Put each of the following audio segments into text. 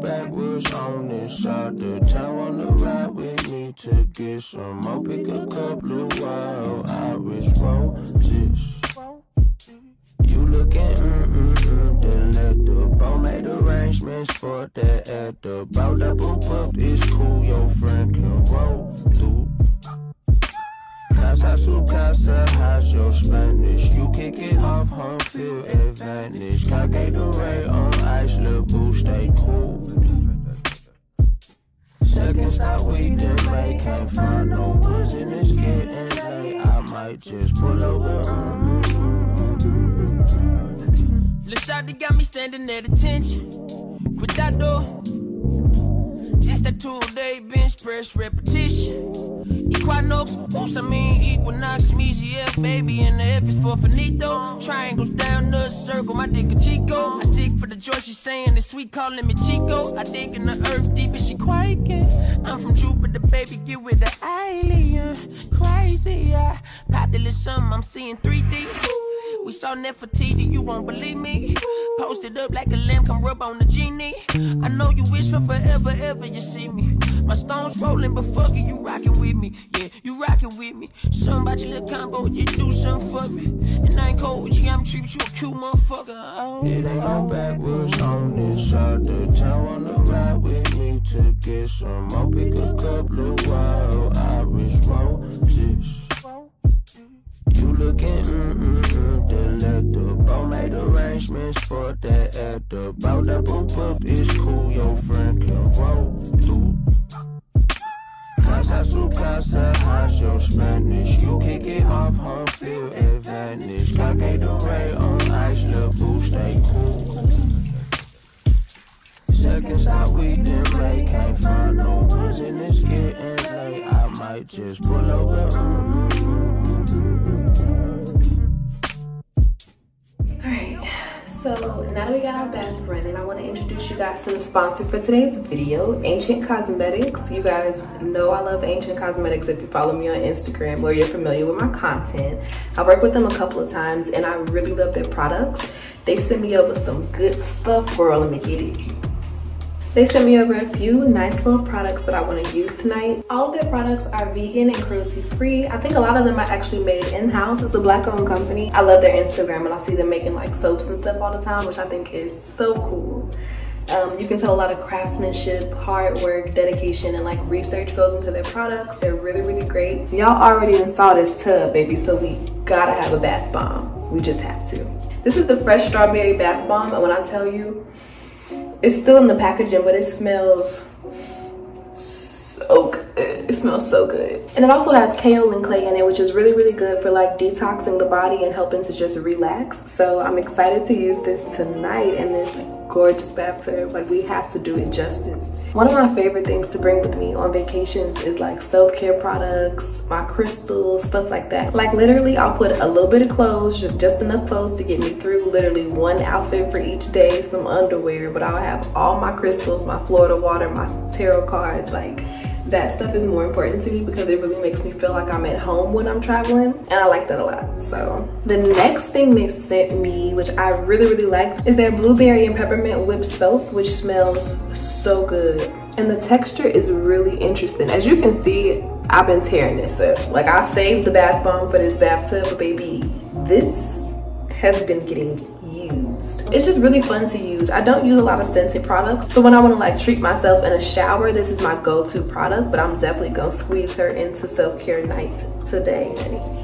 Backwards on this side the town, wanna ride with me to get some more. Pick a couple of wild Irish roses. You looking delectable. Made arrangements for that at the bow. Double booked, it's cool, your friend can roll through. Casa su casa, how's your Spanish? You kick it off, home field advantage. Cage the ray on ice, little boo, stay cool. Second stop, we delay, can't find no woods in this kid and late. I might just pull over. Lil' shawty got me standing at attention. Cuidado. That's that 2-day bench press repetition. Equinox, oops, I mean Equinox, Mesiel, baby, and the F is for finito. Triangles down the circle, my dick a Chico. I stick for the joy, she's saying it's sweet, calling me Chico. I dig in the earth deep and she quaking. I'm from Jupiter, baby, get with the alien. Crazy, yeah. Popular something, I'm seeing 3D. We saw Nefertiti, you won't believe me. Posted up like a lamb, come rub on the genie. I know you wish for forever, ever you see me. My stones rolling, but fuck it, you rockin' with me. Yeah, you rockin' with me. Something about your little combo, you do something for me. And I ain't cold, yeah, I'm treating you a cute motherfucker. Oh, it ain't no backwards on this side the town. Wanna ride with me to get some more. Pick a couple of wild Irish roses. You looking delectable. Made arrangements for that at the bow. That boop up is cool, your friend can roll through. Casa su casa, how's your Spanish? You kick it off, home field advantage. Cage the ray on ice, little boo, stay cool. Second stop, we delay, can't find no woods in this kid and late. I might just pull over. Alright, so now that we got our bath running, I want to introduce you guys to the sponsor for today's video, Ancient Cosmetics. You guys know I love Ancient Cosmetics if you follow me on Instagram or you're familiar with my content. I worked with them a couple of times and I really love their products. They sent me up with some good stuff. Girl, let me get it. They sent me over a few nice little products that I want to use tonight. All of their products are vegan and cruelty free. I think a lot of them are actually made in-house. It's a black-owned company. I love their Instagram and I see them making like soaps and stuff all the time, which I think is so cool. You can tell a lot of craftsmanship, hard work, dedication, and like research goes into their products. They're really, really great. Y'all already saw this tub, baby, so we gotta have a bath bomb. We just have to. This is the fresh strawberry bath bomb, and when I tell you, it's still in the packaging, but it smells so good. It smells so good. And it also has kaolin clay in it, which is really, really good for like detoxing the body and helping to just relax. So I'm excited to use this tonight in this gorgeous bathtub. Like, we have to do it justice. One of my favorite things to bring with me on vacations is like self-care products, my crystals, stuff like that. Like, literally, I'll put a little bit of clothes, just enough clothes to get me through literally one outfit for each day, some underwear, but I'll have all my crystals, my Florida water, my tarot cards. Like, that stuff is more important to me because it really makes me feel like I'm at home when I'm traveling, and I like that a lot. So the next thing they sent me, which I really, really like, is their blueberry and peppermint whip soap, which smells so good. And the texture is really interesting. As you can see, I've been tearing this up. Like, I saved the bath bomb for this bathtub, but baby, this has been getting used. It's just really fun to use. I don't use a lot of scented products, so when I want to like treat myself in a shower, this is my go-to product, but I'm definitely gonna squeeze her into self-care night today.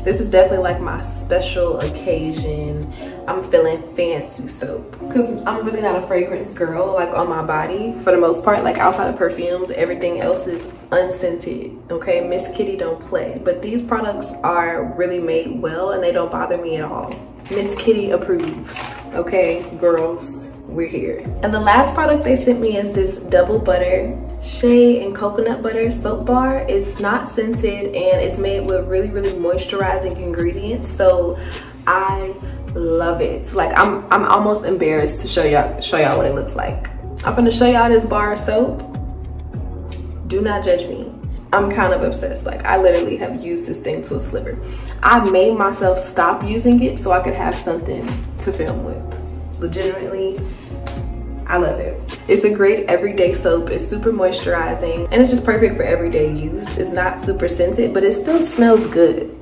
This is definitely like my special occasion. I'm feeling fancy soap because I'm really not a fragrance girl, like, on my body for the most part. Like, outside of perfumes, everything else is unscented. Okay, Miss Kitty don't play, but these products are really made well and they don't bother me at all. Miss Kitty approves. Okay, girls, we're here. And the last product they sent me is this double butter Shea and Coconut Butter Soap Bar. It's not scented and it's made with really, really moisturizing ingredients. So I love it. Like I'm almost embarrassed to show y'all what it looks like. I'm gonna show y'all this bar of soap. Do not judge me. I'm kind of obsessed. Like I literally have used this thing to a sliver. I made myself stop using it so I could have something to film with. Legitimately, I love it. It's a great everyday soap. It's super moisturizing and it's just perfect for everyday use. It's not super scented, but it still smells good.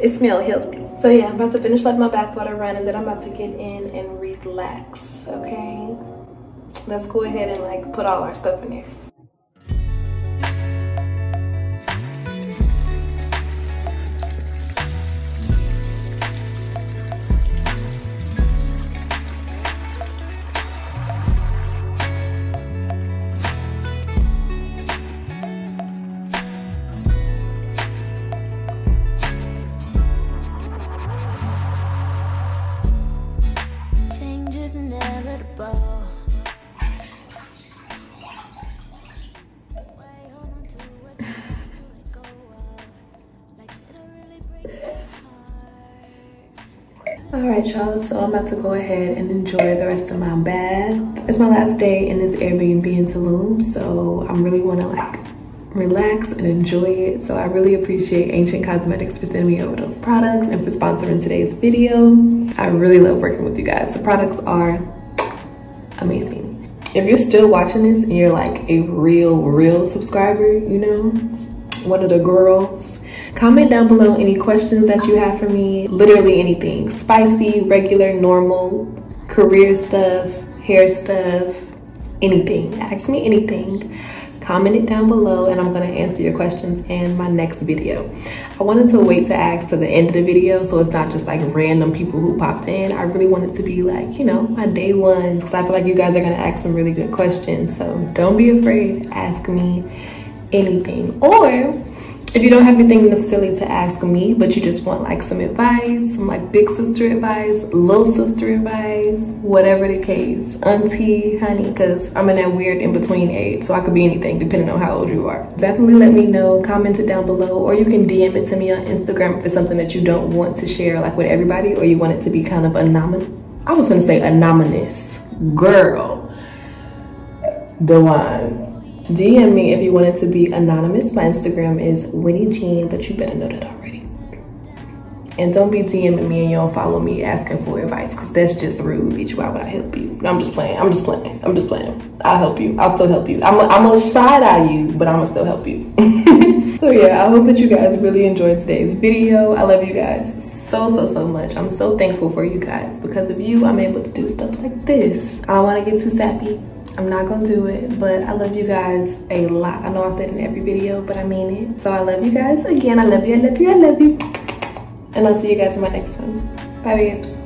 It smells healthy. So yeah, I'm about to finish like my bathwater run and then I'm about to get in and relax, okay? Let's go ahead and like put all our stuff in there. Alright y'all, so I'm about to go ahead and enjoy the rest of my bath. It's my last day in this Airbnb in Tulum, so I really want to like relax and enjoy it. So I really appreciate Ancient Cosmetics for sending me over those products and for sponsoring today's video. I really love working with you guys. The products are amazing. If you're still watching this and you're like a real subscriber, you know, one of the girls, comment down below any questions that you have for me. Literally anything. Spicy, regular, normal, career stuff, hair stuff, anything. Ask me anything. Comment it down below and I'm going to answer your questions in my next video. I wanted to wait to ask to the end of the video so it's not just like random people who popped in. I really want it to be like, you know, my day ones, because I feel like you guys are going to ask some really good questions. So don't be afraid. Ask me anything. Or if you don't have anything necessarily to ask me, but you just want like some advice, some like big sister advice, little sister advice, whatever the case, auntie, honey, because I'm in that weird in-between age, so I could be anything depending on how old you are. Definitely let me know, comment it down below, or you can DM it to me on Instagram for something that you don't want to share like with everybody, or you want it to be kind of anonymous. I was gonna say anonymous. Girl, the one. DM me if you want it to be anonymous. My Instagram is Wynne Jean, but you better know that already. And don't be DMing me and you don't follow me asking for advice, because that's just rude, bitch. Why would I help you? No, I'm just playing. I'm just playing. I'm just playing. I'll help you. I'll still help you. I'm gonna side-eye you, but I'm gonna still help you. So yeah, I hope that you guys really enjoyed today's video. I love you guys so much. I'm so thankful for you guys. Because of you, I'm able to do stuff like this. I don't want to get too sappy. I'm not gonna do it, but I love you guys a lot. I know I said it in every video, but I mean it. So I love you guys again. I love you, I love you, I love you. And I'll see you guys in my next one. Bye babes.